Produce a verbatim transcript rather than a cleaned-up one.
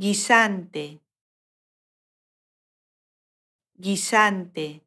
guisante, guisante.